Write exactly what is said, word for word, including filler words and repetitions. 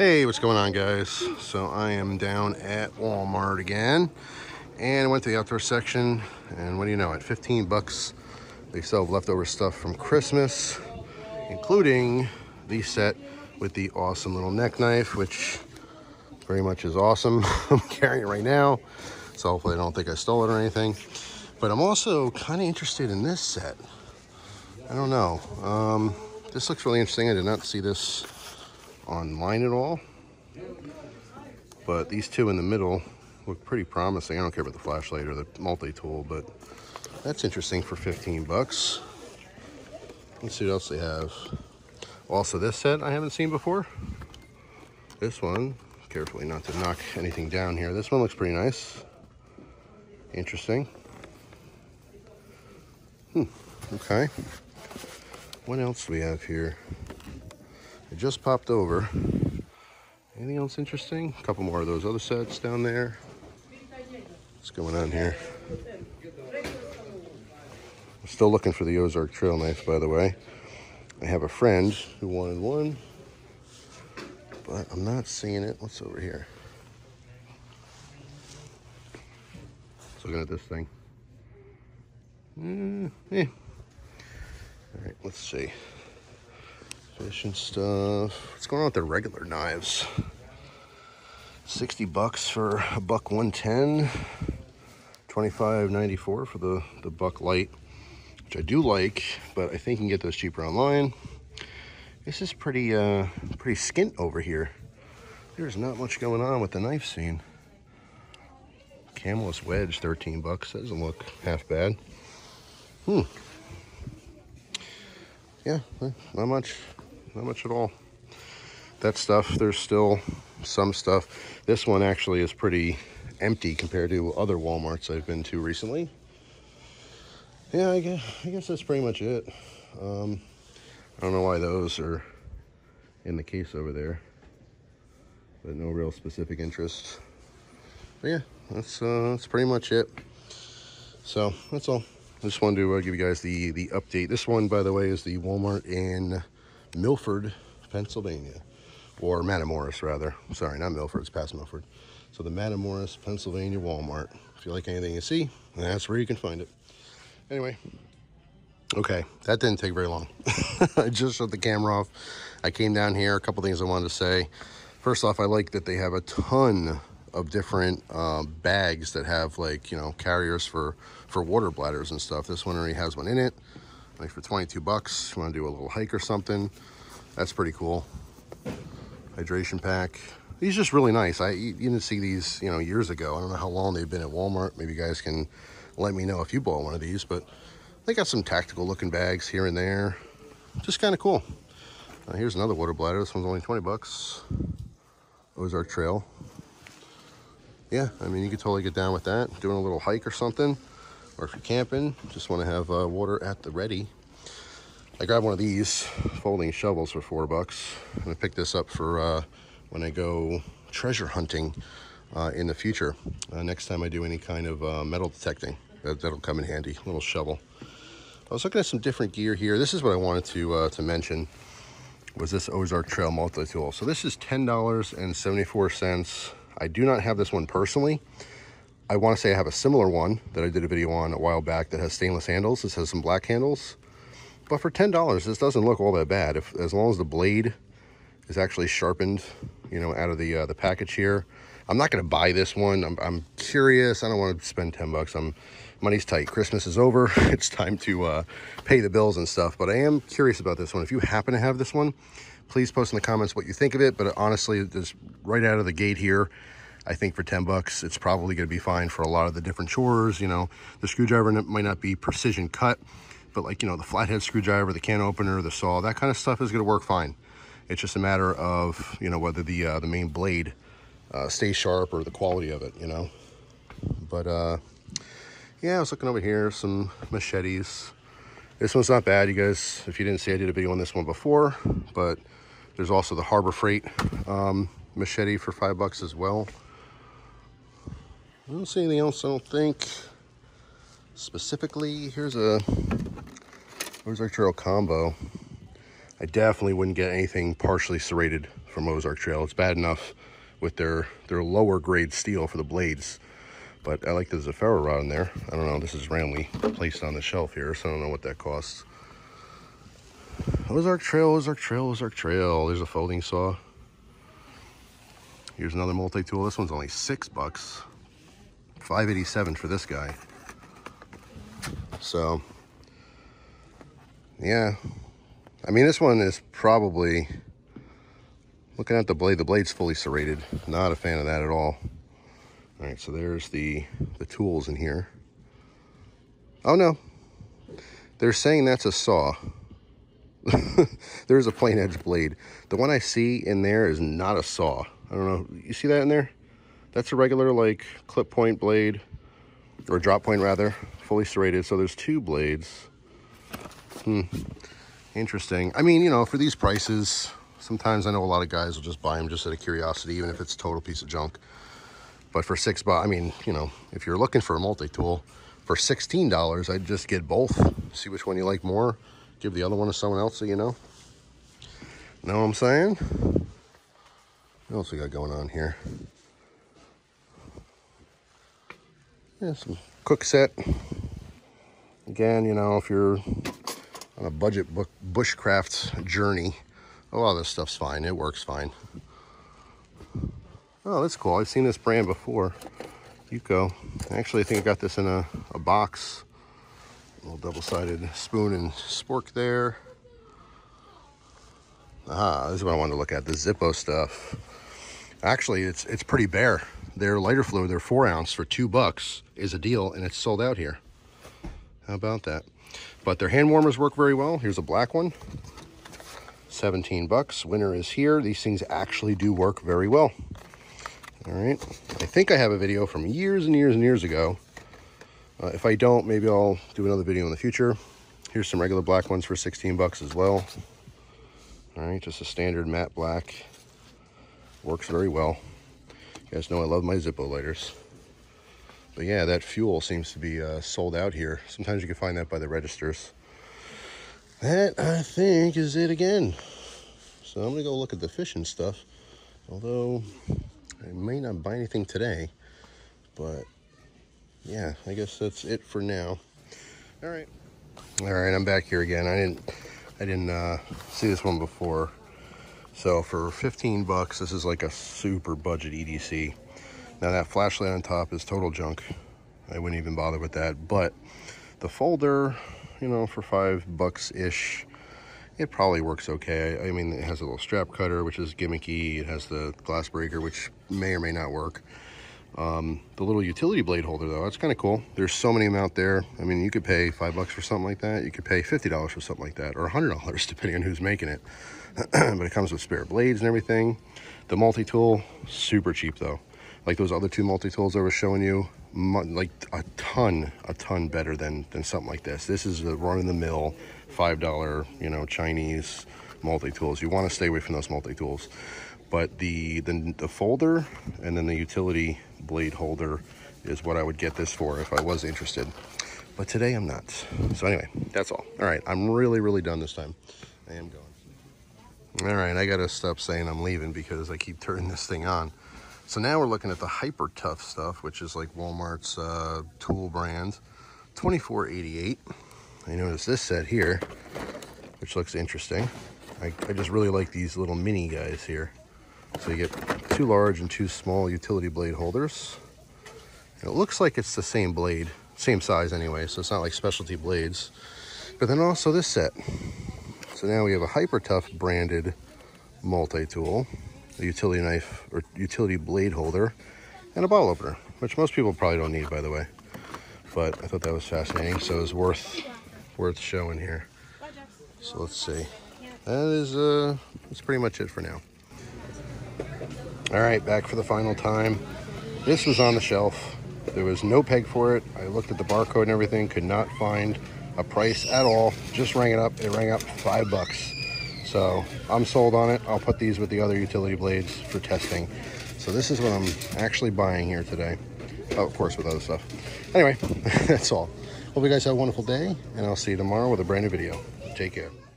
Hey, what's going on, guys? So I am down at Walmart again, and I went to the outdoor section, and what do you know, at fifteen bucks they sell leftover stuff from Christmas, including the set with the awesome little neck knife, which very much is awesome. I'm carrying it right now, so hopefully I don't think I stole it or anything. But I'm also kind of interested in this set. I don't know. Um, this looks really interesting. I did not see this online at all, but these two in the middle look pretty promising. I don't care about the flashlight or the multi-tool, but that's interesting for fifteen bucks. Let's see what else they have. Also, this set I haven't seen before. This one, carefully not to knock anything down here. This one looks pretty nice. Interesting. Hmm, okay. What else do we have here? It just popped over. Anything else interesting? A couple more of those other sets down there. What's going on here? I'm still looking for the Ozark Trail knife, by the way. I have a friend who wanted one, but I'm not seeing it. What's over here? Just looking at this thing. Mm, eh. All right, let's see. Fish and stuff. What's going on with their regular knives? sixty bucks for a buck one ten, twenty-five ninety-four for the, the buck light, which I do like, but I think you can get those cheaper online. This is pretty, uh, pretty skint over here. There's not much going on with the knife scene. Camel's wedge, thirteen bucks. That doesn't look half bad. Hmm. Yeah, not much. Not much at all. That stuff, there's still some stuff. This one actually is pretty empty compared to other Walmarts I've been to recently. Yeah, I guess, I guess that's pretty much it. Um, I don't know why those are in the case over there, but no real specific interest. But yeah, that's, uh, that's pretty much it. So that's all. I just wanted to uh, give you guys the, the update. This one, by the way, is the Walmart in Milford, Pennsylvania, or Matamoros, rather. Sorry, not Milford, it's past Milford. So the Matamoros, Pennsylvania Walmart. If you like anything you see, that's where you can find it. Anyway, okay, that didn't take very long. I just shut the camera off. I came down here, a couple things I wanted to say. First off, I like that they have a ton of different uh, bags that have, like, you know, carriers for, for water bladders and stuff. This one already has one in it. Like for twenty-two bucks, you want to do a little hike or something. That's pretty cool. Hydration pack. These are just really nice. I you didn't see these, you know, years ago. I don't know how long they've been at Walmart. Maybe you guys can let me know if you bought one of these, but they got some tactical looking bags here and there. Just kind of cool. Uh, here's another water bladder. This one's only twenty bucks. Ozark Trail. Yeah, I mean, you could totally get down with that. Doing a little hike or something. Or if you're camping, just want to have uh, water at the ready. I grabbed one of these folding shovels for four bucks. I'm gonna pick this up for uh, when I go treasure hunting uh, in the future. Uh, next time I do any kind of uh, metal detecting, that, that'll come in handy. A little shovel. I was looking at some different gear here. This is what I wanted to uh, to mention. Was this Ozark Trail multi-tool? So this is ten dollars and seventy-four cents. I do not have this one personally. I want to say I have a similar one that I did a video on a while back that has stainless handles. This has some black handles. But for ten dollars, this doesn't look all that bad. If, as long as the blade is actually sharpened, you know, out of the uh, the package here. I'm not going to buy this one. I'm, I'm curious. I don't want to spend ten bucks. I'm, money's tight. Christmas is over. It's time to uh, pay the bills and stuff. But I am curious about this one. If you happen to have this one, please post in the comments what you think of it. But honestly, just right out of the gate here, I think for ten bucks, it's probably going to be fine for a lot of the different chores. You know, the screwdriver might not be precision cut, but like, you know, the flathead screwdriver, the can opener, the saw, that kind of stuff is going to work fine. It's just a matter of, you know, whether the, uh, the main blade uh, stays sharp or the quality of it, you know. But, uh, yeah, I was looking over here, some machetes. This one's not bad, you guys. If you didn't see, I did a video on this one before, but there's also the Harbor Freight um, machete for five bucks as well. I don't see anything else, I don't think. Specifically, here's a Ozark Trail combo. I definitely wouldn't get anything partially serrated from Ozark Trail. It's bad enough with their, their lower grade steel for the blades. But I like the Zephyro rod in there. I don't know, this is randomly placed on the shelf here, so I don't know what that costs. Ozark Trail, Ozark Trail, Ozark Trail. There's a folding saw. Here's another multi-tool. This one's only six bucks. five eighty-seven for this guy. So, yeah. I mean, this one is probably, looking at the blade, the blade's fully serrated. Not a fan of that at all. All right, so there's the, the tools in here. Oh no, they're saying that's a saw. There's a plain edge blade. The one I see in there is not a saw. I don't know, you see that in there? That's a regular like clip point blade, or drop point rather, fully serrated. So there's two blades. Hmm, interesting. I mean, you know, for these prices, sometimes I know a lot of guys will just buy them just out of curiosity, even if it's a total piece of junk. But for six bucks, I mean, you know, if you're looking for a multi-tool, for sixteen dollars, I'd just get both. See which one you like more. Give the other one to someone else, so you know. Know what I'm saying? What else we got going on here? Yeah, some cook set. Again, you know, if you're on a budget bushcraft journey, a lot of this stuff's fine. It works fine. Oh, that's cool. I've seen this brand before. Yuko. Actually, I think I got this in a, a box. A little double-sided spoon and spork there. Ah, this is what I wanted to look at, the Zippo stuff. Actually, it's it's pretty bare. Their lighter fluid, their four ounce for two bucks is a deal, and it's sold out here. How about that? But their hand warmers work very well. Here's a black one. seventeen bucks. Winter is here. These things actually do work very well. All right, I think I have a video from years and years and years ago. Uh, if I don't, maybe I'll do another video in the future. Here's some regular black ones for sixteen bucks as well. All right, just a standard matte black. Works very well. You guys know I love my Zippo lighters. But yeah, that fuel seems to be uh, sold out here. Sometimes you can find that by the registers. That, I think, is it again. So I'm gonna go look at the fish and stuff. Although I may not buy anything today, but yeah, I guess that's it for now. All right. All right, I'm back here again. I didn't I didn't uh, see this one before. So for fifteen bucks, this is like a super budget E D C. Now that flashlight on top is total junk. I wouldn't even bother with that. But the folder, you know, for five bucks-ish, it probably works okay. I mean, it has a little strap cutter, which is gimmicky. It has the glass breaker, which may or may not work. Um, the little utility blade holder, though, that's kind of cool. There's so many of them out there. I mean, you could pay five bucks for something like that. You could pay fifty dollars for something like that, or one hundred dollars, depending on who's making it. But it comes with spare blades and everything. The multi-tool, super cheap, though. Like those other two multi-tools I was showing you, like a ton, a ton better than, than something like this. This is the run-of-the-mill five dollar, you know, Chinese multi-tools. You want to stay away from those multi-tools. But the, the, the folder and then the utility blade holder is what I would get this for if I was interested. But today I'm not. So anyway, that's all. All right, I'm really, really done this time. I am going. All right, I got to stop saying I'm leaving because I keep turning this thing on. So now we're looking at the Hyper Tough stuff, which is like Walmart's uh, tool brand, twenty-four eighty-eight. I noticed this set here, which looks interesting. I, I just really like these little mini guys here. So you get two large and two small utility blade holders. And it looks like it's the same blade, same size anyway, so it's not like specialty blades. But then also this set. So now we have a Hyper Tough branded multi-tool, a utility knife or utility blade holder, and a bottle opener, which most people probably don't need, by the way. But I thought that was fascinating, so it was worth worth showing here. So let's see. That is uh, that's pretty much it for now. All right, back for the final time. This was on the shelf. There was no peg for it. I looked at the barcode and everything, could not find a price at all. Just rang it up. It rang up five bucks. So I'm sold on it. I'll put these with the other utility blades for testing. So this is what I'm actually buying here today. Oh, of course, with other stuff. Anyway, that's all. Hope you guys have a wonderful day, and I'll see you tomorrow with a brand new video. Take care.